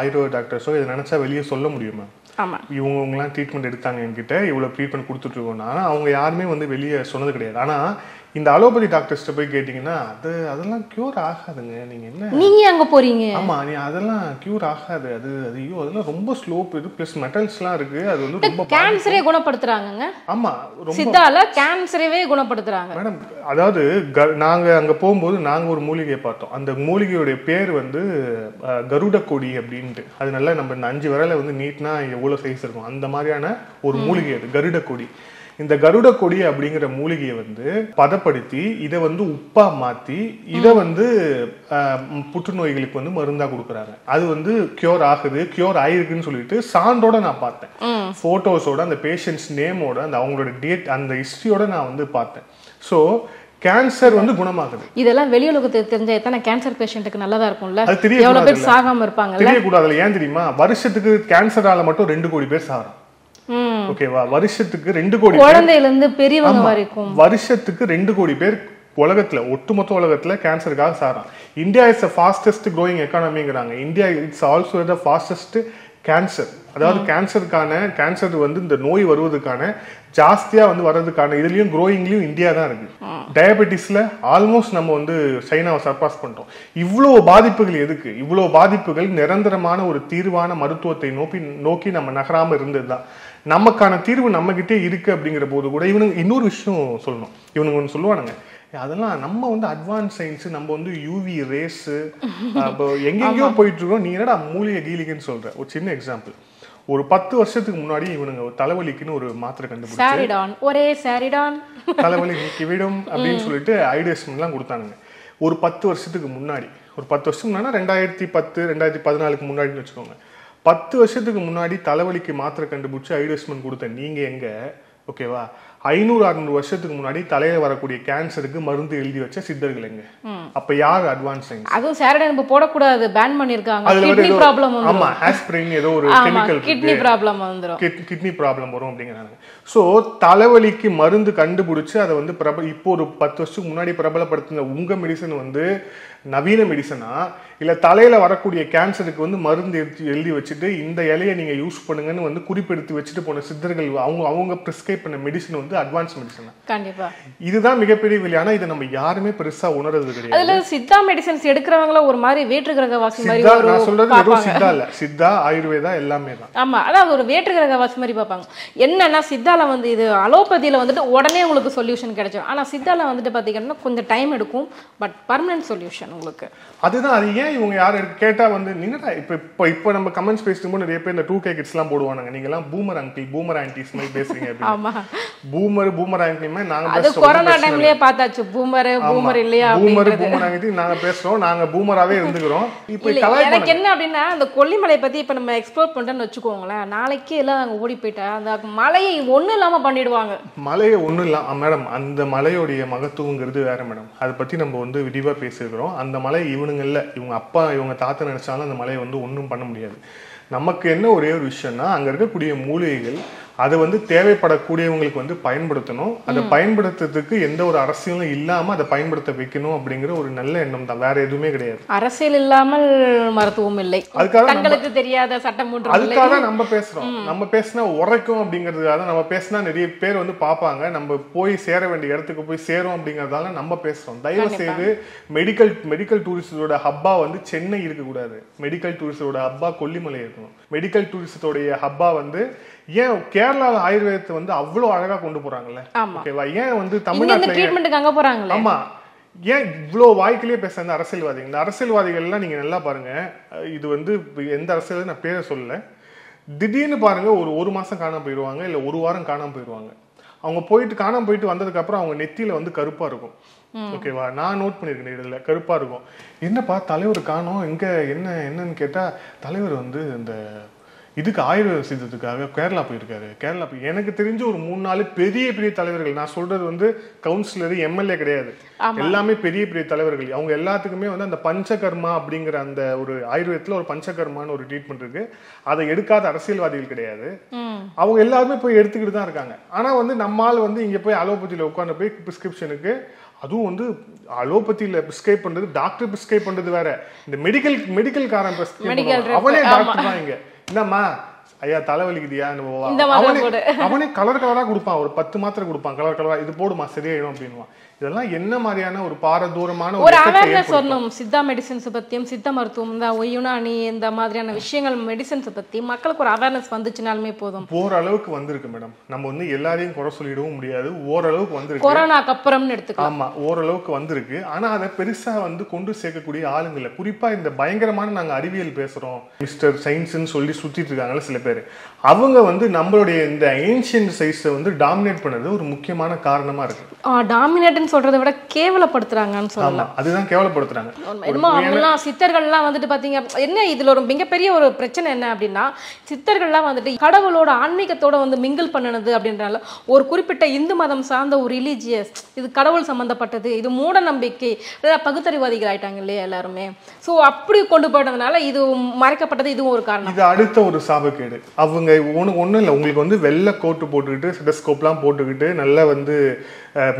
ஆயுர்வேத டாக்டர்ஸோ இதை நினைச்சா வெளியே சொல்ல முடியுமா? ஆமாம், இவங்கெல்லாம் ட்ரீட்மெண்ட் எடுத்தாங்க என்கிட்ட, இவ்வளோ ட்ரீட்மெண்ட் கொடுத்துட்டு இருக்கோம்னா அவங்க யாருமே வந்து வெளியே சொன்னது கிடையாது. ஆனால் இந்த அலோபதி டாக்டர்ஸ்ட்ட போய் கேட்டிங்கன்னா அதெல்லாம் க்யூர் ஆகாதுங்க. நீங்கள் என்ன நீங்கள் அங்கே போகிறீங்க? ஆமாம், நீ அதெல்லாம் க்யூர் ஆகாது. ஐயோ அதெல்லாம் ரொம்ப ஸ்லோப், இது ப்ளஸ் மெட்டல்ஸ்லாம் இருக்குது, அது வந்து ரொம்ப கேன்சரே குணப்படுத்துகிறாங்கங்க. ஆமாம், ரொம்ப சித்தால கேன்சரவே குணப்படுத்துகிறாங்க மேடம். அதாவது நாங்கள் அங்கே போகும்போது நாங்கள் ஒரு மூலிகையை பார்த்தோம். அந்த மூலிகையுடைய பேர் வந்து கருட கொடி அப்படின்ட்டு. அது நல்லா நம்ம 5 விரலை வந்து நீட்னா எவ்வளோ சைஸ் இருக்கும் அந்த மாதிரியான ஒரு மூலிகை அது கருட கொடி. இந்த கருட கொடி அப்படிங்கிற மூலிகையை வந்து பதப்படுத்தி இதை வந்து உப்பா மாற்றி இதை வந்து புற்றுநோய்களுக்கு வந்து மருந்தா கொடுக்குறாங்க. அது வந்து கியூர் ஆகுது, கியூர் ஆயிருக்குன்னு சொல்லிட்டு சான்றோட நான் பார்த்தேன். போட்டோஸோட அந்த பேஷண்ட்ஸ் நேமோட அந்த அவங்களோட டேட் அந்த ஹிஸ்டரியோட நான் வந்து பார்த்தேன். ஸோ கேன்சர் வந்து குணமாகுது. இதெல்லாம் வெளிய உலகத்துக்கு தெரிஞ்சா எத்தனை கேன்சர் பேஷண்ட்டுக்கு நல்லதா இருக்கும்ல. எவ்வளவு பேர் சாகாம இருப்பாங்கல்ல. தெரிய கூடாதுல. ஏன் தெரியுமா? வருஷத்துக்கு கேன்சரால மட்டும் 2 கோடி பேர் சாகுறாங்க. ஓகேவா? வருஷத்துக்கு 2 கோடி பேர். குழந்தையில இருந்து பெரியவங்க வரைக்கும் வருஷத்துக்கு 2 கோடி பேர் உலகத்துல, ஒட்டுமொத்த உலகத்துல கேன்சருக்காக சாகுறாங்க. India is the fastest growing எக்கானமிங்கறாங்க. India it's also the fastest cancer, அதாவது கேன்சருக்கான கேன்சர் வந்து இந்த நோய் வருவதற்கான ஜாஸ்தியா வந்து வர்றதுக்கான இதுலயும் க்ரோயிங்லயும் இந்தியா தான் இருக்கு. டயபெட்டிஸ்ல ஆல்மோஸ்ட் நம்ம வந்து சைனாவை சர்பாஸ் பண்ணிட்டோம். இவ்வளவு பாதிப்புகள் எதுக்கு? இவ்வளவு பாதிப்புகள் நிரந்தரமான ஒரு தீர்வான மருத்துவத்தை நோக்கி நம்ம நகராம இருந்ததுதான். நமக்கான தீர்வு நம்ம கிட்டே இருக்கு. அப்படிங்கிற போது கூட இவனுக்கு இன்னொரு விஷயம் சொல்லணும். இவனுக்கு ஒன்று சொல்லுவானுங்க, அதெல்லாம் நம்ம வந்து அட்வான்ஸ் சயின்ஸ், நம்ம வந்து யூவி ரேஸ் எங்கெங்கயோ போயிட்டு இருக்கோம், நீ என்னடா மூலிகை கீலிகன்னு சொல்ற. ஒரு சின்ன எக்ஸாம்பிள், ஒரு 10 வருஷத்துக்கு முன்னாடி இவனுங்க தலைவலிக்குன்னு ஒரு மாத்திரை கண்டுபிடிச்சாங்க, தலைவலி நீக்கிவிடும் அப்படின்னு சொல்லிட்டு ஐடியேஷன் எல்லாம் கொடுத்தானுங்க. ஒரு 10 வருஷத்துக்கு முன்னாடி, ஒரு 10 வருஷம் முன்னாடி 2010 2014 முன்னாடின்னு வச்சுக்கோங்க. 10 வருஷத்துக்கு முன்னாடி தலைவலிக்கு மாத்திரை கண்டுபிடிச்சி ஐடியேஷன் கொடுத்த நீங்க எங்க, ஓகேவா? 500-600 வருஷத்துக்கு முன்னாடி தலையில வரக்கூடிய கேன்சருக்கு மருந்து எழுதி வச்ச சித்தர்கள் எங்க? அப்ப யார் அட்வான்ஸ் சயின்ஸ்? அதுவும் சாரடை நம்ம போட கூடாது, பேன் பண்ணிருக்காங்க. கிட்னி ப்ராப்ளம் வந்துரும். ஆமா, ஆஸ்பிரின் ஏதோ ஒரு கெமிக்கல் கிட்னி ப்ராப்ளம் வந்துரும், கிட்னி ப்ராப்ளம் வரும் அப்படிங்கறாங்க. சோ தலைவலிக்கு மருந்து கண்டுபிடிச்சு அதை வந்து இப்போ ஒரு 10 வருஷத்துக்கு முன்னாடி பிரபலப்படுத்தின உங்க மெடிசன் வந்து நவீன மெடிசனா, இல்ல தலையில வரக்கூடிய கேன்சருக்கு வந்து மருந்து எழுதி வச்சுட்டு இந்த இலையை நீங்க யூஸ் பண்ணுங்கன்னு வந்து குறிப்பெடுத்து வச்சுட்டு போன சித்தர்கள் அவங்க அவங்க பிரிஸ்கிரைப் பண்ண மெடிசன் வந்து அட்வான்ஸ் மெடிசனா? கண்டிப்பா இதுதான் மிகப்பெரிய விலையான. இதை நம்ம யாருமே பெருசா உணர்றது கிடையாது. அதுல சித்தா மெடிசன்ஸ் எடுக்கிறவங்கள ஒரு மாதிரி வேற்று கிரகவாசி மாதிரி, நான் சொல்றது வெறும் சித்தா இல்ல, சித்தா ஆயுர்வேதா எல்லாமே தான். ஆமா, அதாவது ஒரு வேற்று கிரகவாசி மாதிரி பார்ப்பாங்க. என்னன்னா சித்தால வந்து இது அலோபதியில வந்துட்டு உடனே உங்களுக்கு சொல்யூஷன் கிடைச்சிடும். ஆனா சித்தால வந்துட்டு பாத்தீங்கன்னா கொஞ்சம் டைம் எடுக்கும், பட் பர்மனன்ட் சொல்யூஷன் உங்களுக்கு. அதுதான். அது ஏன் இவங்க யாரு கேட்டா வந்து நின்னுடா இப்ப நம்ம கமெண்ட்ஸ் பேசும்போது நிறைய பேர் இந்த 2K கிட்ஸ் எல்லாம் போடுவானுங்க, நீங்க எல்லாம் பூமர் ஆன்டி பூமர் ஆன்டிஸ் மாதிரி பேசுறீங்க அப்படின்னு. ஆமா, பூமர் பூமர் ஆன்டிமே நாங்க அது கொரோனா டைம்லயே பார்த்தாச்சு. பூமர் பூமர் இல்லையா பூமர் பூமர் ஆன்டி நாங்க பேசுறோம், நாங்க பூமராவே இருந்துக்கிறோம். இப்போ எனக்கு என்ன அப்படின்னா, அந்த கொல்லிமலை பத்தி இப்ப நம்ம எக்ஸ்ப்ளோர் பண்றோம்னு வெச்சுக்கோங்களேன், நாளைக்கே எல்லாம் அங்க ஓடி போயிட்டா அந்த மலையை ஒண்ணு இல்லாம பண்ணிடுவாங்க. மலையை ஒண்ணு இல்ல மேடம், அந்த மலையோட மகத்துவங்கிறது வேற மேடம். அதை பத்தி நம்ம வந்து விரிவா பேசிக்கிறோம். அந்த மலை இவனுங்க இல்லை, இவங்க அப்பா இவங்க தாத்தா நினைச்சாலும் அந்த மலையை வந்து ஒன்றும் பண்ண முடியாது. நமக்கு என்ன ஒரே ஒரு விஷயம்னா, அங்கே இருக்கக்கூடிய மூலிகைகள் அதை வந்து தேவைப்படக்கூடியவங்களுக்கு வந்து பயன்படுத்தணும். அதை பயன்படுத்துறதுக்கு எந்த ஒரு அரசியலும் இல்லாம அதை பயன்படுத்த வைக்கணும் அப்படிங்கிற ஒரு நல்ல எண்ணம் தான், வேற எதுவுமே கிடையாது. அரசியல் இல்லாமல் மருத்துவம் இல்லை. அதுக்காக தெரியாத சட்டம், அதுக்காக நம்ம பேசுறோம். நம்ம பேசினா உரைக்கும் அப்படிங்கிறதுக்காக, நம்ம பேசினா நிறைய பேர் வந்து பார்ப்பாங்க, நம்ம போய் சேர வேண்டிய இடத்துக்கு போய் சேரும் அப்படிங்கறதால நம்ம பேசுறோம். தயவு செய்து மெடிக்கல் டூரிஸ்டோட ஹப்பா வந்து சென்னை இருக்கக்கூடாது. மெடிக்கல் டூரிஸ்டோட ஹப்பா கொல்லிமலை இருக்கணும். மெடிக்கல் டூரிஸ்டோடைய ஹப்பா வந்து ஏன் கேரளால ஆயுர்வேதத்தை வந்து அவ்வளோ அழகா கொண்டு போறாங்கல்ல, ஓகேவா? ஏன் வந்து தமிழ்நாட்டுல, ஆமா, ஏன் இவ்வளோ வாய்க்கிலேயே பேசுறாங்க அரசியல்வாதிகள்? இந்த அரசியல்வாதிகள்லாம் நீங்க நல்லா பாருங்க, இது வந்து எந்த அரசியல் நான் பேரை சொல்லல, திடீர்னு பாருங்க ஒரு மாசம் காணாம போயிடுவாங்க, இல்லை ஒரு வாரம் காணாம போயிடுவாங்க. அவங்க போயிட்டு காணாம போயிட்டு வந்ததுக்கு அப்புறம் அவங்க நெத்தியில வந்து கருப்பா இருக்கும், ஓகேவா? நான் நோட் பண்ணியிருக்கேன், இதுல கருப்பா இருக்கும். என்னப்பா தலைவர் காணோம் இங்க, என்ன என்னன்னு கேட்டா, தலைவர் வந்து இந்த இதுக்கு ஆயுர்வேத சித்தத்துக்காக கேரளா போயிருக்காரு. கேரளா போய் எனக்கு தெரிஞ்ச ஒரு 3-4 பெரிய பெரிய தலைவர்கள், நான் சொல்றது வந்து கவுன்சிலர் எம்எல்ஏ கிடையாது, எல்லாமே பெரிய பெரிய தலைவர்கள். அவங்க எல்லாத்துக்குமே வந்து அந்த பஞ்சகர்மா அப்படிங்கிற அந்த ஒரு ஆயுர்வேதத்துல ஒரு பஞ்சகர்மான்னு ஒரு ட்ரீட்மெண்ட் இருக்கு. அதை எடுக்காத அரசியல்வாதிகள் கிடையாது. அவங்க எல்லாருமே போய் எடுத்துக்கிட்டு தான் இருக்காங்க. ஆனா வந்து நம்மால் வந்து இங்க போய் அலோபதியில உட்காந்து போய் பிரிஸ்கிரிப்ஷனுக்கு, அதுவும் வந்து அலோபதியில பிரிஸ்கிரைப் பண்றது டாக்டர் பிரிஸ்கிரைப் பண்றது வேற, இந்த மெடிக்கல் காரன் பிரிஸ்கிரைப், அவனே டாக்டர் தான். இங்க என்னம்மா ஐயா தலைவலிக்குதியா, அவனே கலர் கலரா கொடுப்பான், ஒரு 10 மாத்திரை கொடுப்பான், கலர் கலரா இது போடுமா சரியாயிடும் அப்படின்வான். இதெல்லாம் என்ன மாதிரியான ஒரு பாரதூரமான ஒரு அவேர்னஸ் வரணும். சித்தா மெடிசன்ஸ் பத்தியும் சித்த மருத்துவம் தான் ஒய்யுனானி இந்த மாதிரியான விஷயங்கள் மெடிசன்ஸ் பத்தி மக்களுக்கு ஒரு அவேர்னஸ் வந்துச்சுனாலுமே போதும். ஓரளவுக்கு வந்திருக்கு மேடம். நம்ம வந்து எல்லாரையும் குறை சொல்லிடவும் முடியாது. ஓரளவுக்கு வந்திருக்கு, கொரோனாக்கு அப்புறம்னு எடுத்துக்கலாம். ஆமா, ஓரளவுக்கு வந்திருக்கு. ஆனா அதை பெருசா வந்து கொண்டு சேர்க்கக்கூடிய ஆளுங்க இல்லை. குறிப்பா இந்த பயங்கரமான நாங்க அறிவியல் பேசுறோம் மிஸ்டர் சயின்ஸ்ன்னு சொல்லி சுத்திட்டு இருக்காங்கல்ல சில பேர், அவங்க வந்து நம்மளுடைய இந்த ஏன்ஷியன்ட் சயின்ஸை வந்து டாமினேட் பண்ணது ஒரு முக்கியமான காரணமா இருக்கு. சொல்றதை விட கேவலப்படுத்துறாங்கன்னு சொல்லலாம். அதுதான் கேவலப்படுத்துறாங்க. என்னமோ சித்தர்கள்லாம் வந்துட்டு பாத்தீங்க என்ன இதுல ஒரு மிகப்பெரிய ஒரு பிரச்சனை என்ன அப்படின்னா, சித்தர்கள்லாம் வந்துட்டு கடவுளோட ஆன்மீகத்தோட வந்து மிங்கிள் பண்ணனது அப்படின்றனால ஒரு குறிப்பிட்ட இந்து மதம் சார்ந்த ஒரு ரிலீஜியஸ் இது கடவுள் சம்பந்தப்பட்டது இது மூட நம்பிக்கை பகுத்தறிவாதிகள் ஆயிட்டாங்க இல்லையா எல்லாருமே. ஸோ அப்படி கொண்டு போயிட்டதுனால இது மறைக்கப்பட்டது, இதுவும் ஒரு காரணம். இது அடுத்த ஒரு சாபக்கேடு. அவங்க ஒன்றும் இல்லை, உங்களுக்கு வந்து வெள்ளை கோட்டு போட்டுக்கிட்டு ஸ்டெதஸ்கோப்லாம் போட்டுக்கிட்டு நல்லா வந்து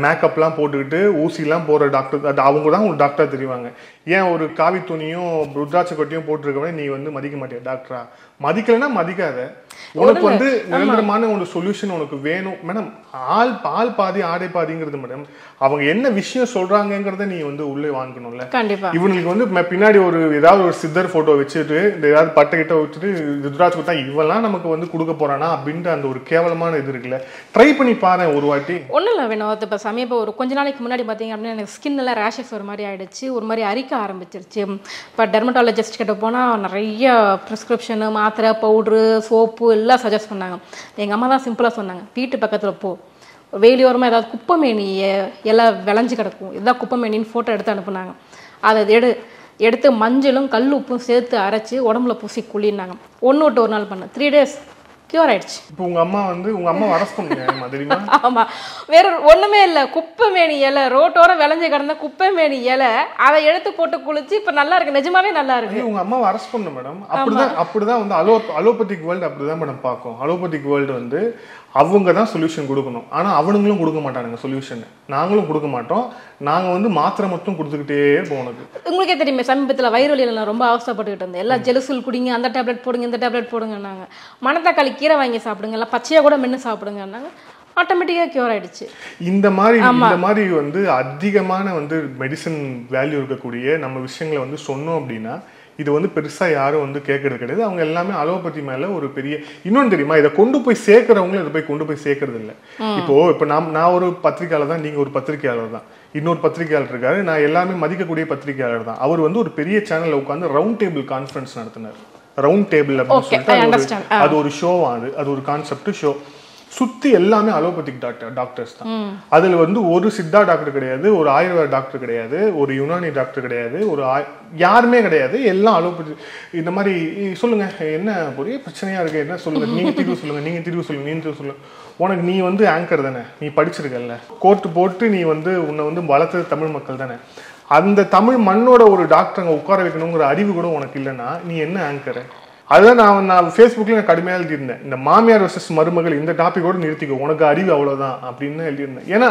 மேக்கப்லாம் போட்டுக்கிட்டு ஊசிலாம் போகிற டாக்டர் அவங்க தான் உங்களுக்கு டாக்டராக தெரிவாங்க. ஏன் ஒரு காவி துணியும் ருத்ராட்ச கொட்டையும் போட்டிருக்கவனே நீ வந்து மதிக்க மாட்டியா டாக்டரா? மதிக்கலைன்னா மதிக்காத, உனக்கு வந்து நிரந்தரமான ஒரு சொல்யூஷன் உனக்கு வேணும் மேடம். ஆள் பால் பாதி ஆடை பாதிங்கிறது மேடம். அவங்க என்ன விஷயம் சொல்றாங்கிறத நீ வந்து உள்ளே வாங்கணும்ல. இவனுக்கு வந்து பின்னாடி ஒரு ஏதாவது ஒரு சித்தர் போட்டோ வச்சுட்டு இந்த ஏதாவது பட்டை கிட்ட வச்சுட்டு ருத்ராட்ச கொட்டை இவெல்லாம் நமக்கு வந்து கொடுக்க போறானா அப்படின்ற அந்த ஒரு கேவலமான இது இருக்குல்ல. ட்ரை பண்ணி பாரு ஒரு வாட்டி. ஒன்றும் இல்லை வேணும். இப்போ சமீபம் ஒரு கொஞ்ச நாளைக்கு முன்னாடி பார்த்தீங்க அப்படின்னா எனக்கு ஸ்கின் எல்லாம் ரேஷஸ் ஒரு மாதிரி ஆயிடுச்சு, ஒரு மாதிரி அரிக்க ஆரம்பிச்சிருச்சு. இப்போ டெர்மட்டாலஜிஸ்ட் கிட்ட போனால் நிறைய ப்ரிஸ்கிரிப்ஷனு மாத்திரை பவுட்ரு சோப்பு எல்லாம் சஜஸ்ட் பண்ணாங்க. எங்கள் அம்மா தான் சிம்பிளாக சொன்னாங்க, வீட்டு பக்கத்தில் போ வேலியோரமாக ஏதாவது குப்பைமேனி எல்லாம் விளைஞ்சு கிடக்கும் இதுதான் குப்பைமேனின்னு ஃபோட்டோ எடுத்து அனுப்புனாங்க. அதை எடுத்து மஞ்சளும் கல் உப்பும் சேர்த்து அரைச்சி உடம்புல பூசி குளிர்னாங்க. ஒன்று விட்டு ஒரு நாள் பண்ண 3 days கியூர் ஆயிடுச்சு. இப்போ உங்க அம்மா வந்து உங்க அம்மா வரஸ்பண்ண ஆமா வேற ஒண்ணுமே இல்லை, குப்பை மேனி இலை ரோட்டோரம் விளைஞ்சு கிடந்த குப்பை மேனி இலை அதை எடுத்து போட்டு குளிச்சு இப்போ நல்லா இருக்கு, நிஜமாவே நல்லா இருக்கு. உங்க அம்மா வரஸ்பண்ண மேடம். அப்படிதான் வந்து அலோபதிக் வேர்ல்டு அப்படிதான் மேடம் பார்க்கும். அலோபதிக் வேர்ல்டு வந்து அவங்க தான் சொல்யூஷன் கொடுக்கணும், ஆனால் அவனுங்களும் கொடுக்க மாட்டானுங்க சொல்யூஷன். நாங்களும் கொடுக்க மாட்டோம், நாங்கள் வந்து மாத்திரை மட்டும் கொடுத்துக்கிட்டே போனது. உங்களுக்கே தெரியுமே சமீபத்தில் வயிறு வலியில் நான் ரொம்ப அவசரப்பட்டுக்கிட்டு இருந்தேன். எல்லாம் ஜெலுசூல் குடிங்க, அந்த டேப்லெட் போடுங்க, இந்த டேப்லெட் போடுங்கன்னாங்க. மணத்தக்காளி கீரை வாங்கி சாப்பிடுங்க, எல்லாம் பச்சையாக கூட மென்று சாப்பிடுங்கன்னாங்க. ஆட்டோமேட்டிக்காக கியூர் ஆயிடுச்சு. இந்த மாதிரி வந்து அதிகமான வந்து மெடிசன் வேல்யூ இருக்கக்கூடிய நம்ம விஷயங்களை வந்து சொன்னோம் அப்படின்னா இது வந்து பெருசாக யாரும் வந்து கேட்கறது கிடையாது. அவங்க எல்லாமே அலோபதி மேலே ஒரு பெரிய இன்னொன்று தெரியுமா, இதை கொண்டு போய் சேர்க்குறவங்களும் இதை போய் கொண்டு போய் சேர்க்கறது இல்லை. இப்போ நான் ஒரு பத்திரிகையாளர் தான், நீங்கள் ஒரு பத்திரிகையாளர் தான், இன்னொரு பத்திரிகையாளர் இருக்காரு, நான் எல்லாமே மதிக்கக்கூடிய பத்திரிகையாளர் தான். அவர் வந்து ஒரு பெரிய சேனலில் உட்காந்து ரவுண்ட் டேபிள் கான்ஃபரன்ஸ் நடத்தினார். ரவுண்ட் டேபிள் அப்படின்னு சொல்லிட்டு அது ஒரு ஷோ, அது ஒரு கான்செப்ட் ஷோ. சுற்றி எல்லாமே அலோபதிக் டாக்டர்ஸ் தான். அதில் வந்து ஒரு சித்தா டாக்டர் கிடையாது, ஒரு ஆயுர்வேத டாக்டர் கிடையாது, ஒரு யுனானி டாக்டர் கிடையாது, ஒரு யாருமே கிடையாது. எல்லாம் அலோபதி. இந்த மாதிரி சொல்லுங்கள் என்ன பெரிய பிரச்சனையாக இருக்குது, என்ன சொல்லுங்கள், நீங்கள் தீர்வு சொல்லுங்கள், நீங்கள் தீர்வு சொல்லுங்கள், நீங்கள் தீர்வு சொல்லுங்கள். உனக்கு நீ வந்து ஆங்கர் தானே, நீ படிச்சிருக்கல, கோர்ட்டு போட்டு நீ வந்து உன்னை வந்து வளர்த்தது தமிழ் மக்கள் தானே, அந்த தமிழ் மண்ணோட ஒரு டாக்டர் அங்கே உட்கார வைக்கணுங்கிற அறிவு கூட உனக்கு இல்லைன்னா நீ என்ன ஆங்கரு? அதுதான் நான் ஃபேஸ்புக்கில் நான் கடுமையாக எழுதியிருந்தேன். இந்த மாமியார் வர்சஸ் மருமகள் இந்த டாப்பிக்கோடு நிறுத்திக்கோ, உனக்கு அறிவு அவ்வளோதான் அப்படின்னு எழுதியிருந்தேன். ஏன்னா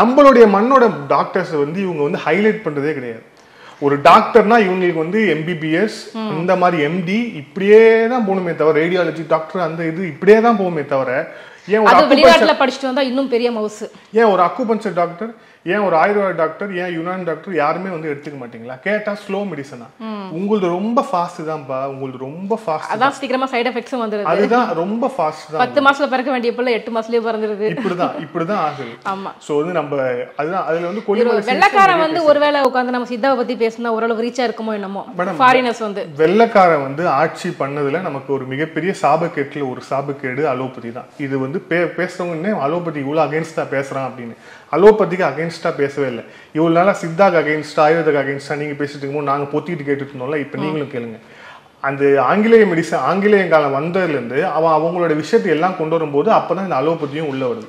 நம்மளுடைய மண்ணோட டாக்டர்ஸை வந்து இவங்க வந்து ஹைலைட் பண்ணுறதே கிடையாது. ஒரு டாக்டர்னா இவங்களுக்கு வந்து எம்பிபிஎஸ் இந்த மாதிரி எம்டி இப்படியே தான் போகணுமே தவிர, ரேடியாலஜி டாக்டர் அந்த இது இப்படியே தான் போகணுமே தவிர, ஏன் ஒரு வெளிநாட்டில் படிச்சுட்டு வந்தால் இன்னும் பெரிய மவுசு, ஏன் ஒரு அக்குபஞ்சர் டாக்டர், ஏன் ஒரு ஆயுர்வேத டாக்டர், ஏன் யுனானி டாக்டர் யாருமே வந்து எடுத்துக்க மாட்டீங்களா? கேட்டா ஸ்லோ மெடிசனா, உங்களுக்கு ரொம்ப ஃபாஸ்ட் தான்ப்பா, உங்களுக்கு ரொம்ப ஃபாஸ்ட், அதான் சீக்கிரமா சைடு எஃபெக்ட்ஸும் வந்துருது, அதுதான் ரொம்ப ஃபாஸ்ட் தான், 10 மாசத்துல பிறக்க வேண்டிய பிள்ளை 8 மாசத்துலயே பிறந்துருது, இப்படிதான் ஆகுது. ஆமா, சோ வந்து நம்ம அதுதான் அதுல வந்து கொல்லிமலை வெள்ளக்காரன் வந்து ஒருவேளை உட்காந்து நம்ம சித்தாவை பத்தி பேசினா ஓரளவு ரீச்சா இருக்குமோ என்னமோ. ஃபாரினர்ஸ் வந்து வெள்ளக்காரன் வந்து ஆட்சி பண்ணதுல நமக்கு ஒரு மிகப்பெரிய சாபக்கேட்டுல ஒரு சாபக்கேடு அலோபதி தான். இது வந்து பேசுறவங்கன்னே அலோபதி இவ்வளோ அகேன்ஸ்டா பேசுறான் அப்படின்னு. அலோபதிக்கு அகேன்ஸ்டா பேசவே இல்லை. இவ்வளவு நாளா சித்தாக்கு அகேன்ஸ்டா ஆயுர்வேதக்கு அகேன்ஸ்டா நீங்க பேசிட்டு இருக்கும்போது நாங்க பொத்திட்டு கேட்டுட்டு இருந்தோம்ல, இப்ப நீங்களும் கேளுங்க. அந்த ஆங்கிலேய மெடிசன் ஆங்கிலேய காலம் வந்ததுல இருந்து அவங்களோட விஷயத்தை எல்லாம் கொண்டு வரும்போது அப்பதான் இந்த அலோபதியும் உள்ள வருது.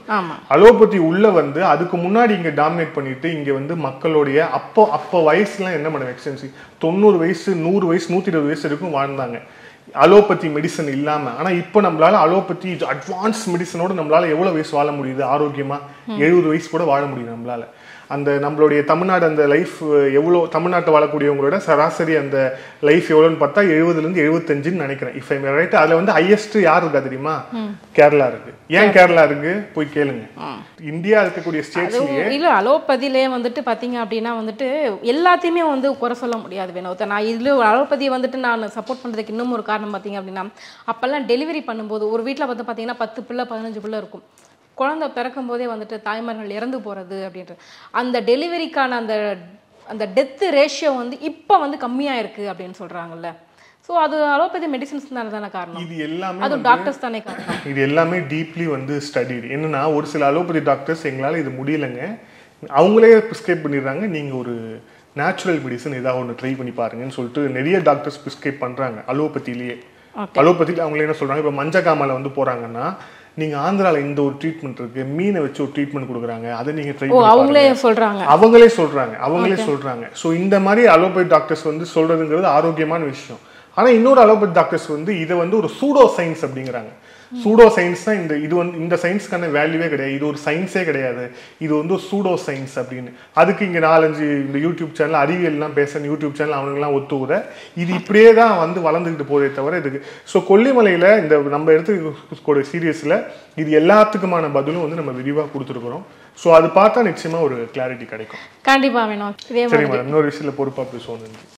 அலோபதி உள்ள வந்து அதுக்கு முன்னாடி இங்க டாமினேட் பண்ணிட்டு இங்க வந்து மக்களுடைய அப்போ வயசுலாம் என்ன மேடம் எக்ஸ்டென்சி 90 வயசு 100 வயசு 120 வயசு வரைக்கும் வாழ்ந்தாங்க அலோபதி மெடிசன் இல்லாம. ஆனா இப்போ நம்மளால அலோபதி அட்வான்ஸ் மெடிசனோட நம்மளால எவ்வளவு வயசு வாழ முடியுது ஆரோக்கியமா? 70 வயசு கூட வாழ முடியுது நம்மளால. அந்த நம்மளுடைய தமிழ்நாடு அந்த லைஃப் எவ்வளோ, தமிழ்நாட்டை வாழக்கூடியவங்களோட சராசரி அந்த லைஃப் எவ்வளோன்னு பார்த்தா 70-75 நினைக்கிறேன் இஃப் ஐ ரைட். அதில் வந்து ஹையஸ்ட் யார் இருக்கா தெரியுமா? கேரளா இருக்கு. ஏன் கேரளா இருக்கு போய் கேளுங்க. இந்தியா இருக்கக்கூடிய ஸ்டேட்ஸ்லயே இல்லை அலோபதியிலேயே வந்துட்டு பார்த்தீங்க அப்படின்னா வந்துட்டு எல்லாத்தையுமே வந்து குறை சொல்ல முடியாது வேணும். நான் இதுல அலோபதியை வந்துட்டு நான் சப்போர்ட் பண்ணுறதுக்கு இன்னும் ஒரு காரணம் பார்த்தீங்க அப்படின்னா, அப்போல்லாம் டெலிவரி பண்ணும்போது ஒரு வீட்டில் வந்து பார்த்தீங்கன்னா 10 பிள்ளை 15 பிள்ளை இருக்கும். குழந்தை பிறக்கும் போதே வந்துட்டு தாய்மார்கள் இறந்து போகிறது அப்படின்ற அந்த டெலிவரிக்கான அந்த அந்த டெத்து ரேஷியோ வந்து இப்போ வந்து கம்மியாக இருக்குது அப்படின்னு சொல்கிறாங்கல்ல. ஸோ அது அலோபதி மெடிசன்ஸ் தானே காரணம். இது எல்லாமே அது டாக்டர்ஸ் தானே காரணம். இது எல்லாமே டீப்லி வந்து ஸ்டடிடு. என்னன்னா ஒரு சில அலோபதி டாக்டர்ஸ் எங்களால் இது முடியலைங்க, அவங்களே பிரிஸ்கிரைப் பண்ணிடுறாங்க, நீங்கள் ஒரு நேச்சுரல் மெடிசன் ஏதாவது ஒன்று ட்ரை பண்ணி பாருங்கன்னு சொல்லிட்டு நிறைய டாக்டர்ஸ் பிரிஸ்கிரைப் பண்ணுறாங்க அலோபதியிலேயே. அலோபதியில் அவங்களே என்ன சொல்கிறாங்க, இப்போ மஞ்சக்காமாவில் வந்து போகிறாங்கன்னா நீங்கள் ஆந்திராவில் இந்த ஒரு ட்ரீட்மெண்ட் இருக்குது, மீனை வச்சு ஒரு ட்ரீட்மெண்ட் கொடுக்குறாங்க, அதை நீங்கள் ட்ரை பண்ணி அவங்களே சொல்கிறாங்க. ஸோ இந்த மாதிரி அலோபதி டாக்டர்ஸ் வந்து சொல்கிறதுங்கிறது ஆரோக்கியமான விஷயம். ஆனால் இன்னொரு அலோபதி டாக்டர்ஸ் வந்து இதை வந்து ஒரு சூடோ சயின்ஸ் அப்படிங்கிறாங்க. சூடோ சயின்ஸ்னா இது வந்து இந்த சயின்ஸ்க்கான வேல்யூவே கிடையாது, இது ஒரு சயின்ஸே கிடையாது, இது வந்து ஒரு சூடோ சயின்ஸ் அப்படின்னு. அதுக்கு இங்கே 4-5 இந்த யூடியூப் சேனல் அறிவியல்லாம் பேசுகிற யூடியூப் சேனல் அவனுங்கெல்லாம் ஒத்துக்குற இது இப்படியே தான் வந்து வளர்ந்துக்கிட்டு போதே தவிர இதுக்கு. ஸோ கொல்லிமலையில் இந்த நம்ம எடுத்துக்கூட சீரியஸில் இது எல்லாத்துக்குமான பதிலும் வந்து நம்ம விரிவாக கொடுத்துருக்குறோம். ஸோ அது பார்த்தா நிச்சயமாக ஒரு கிளாரிட்டி கிடைக்கும். கண்டிப்பாக வேணும். சரி மேடம், இன்னொரு விஷயத்தில் பொறுப்பாக பேசுவோம்.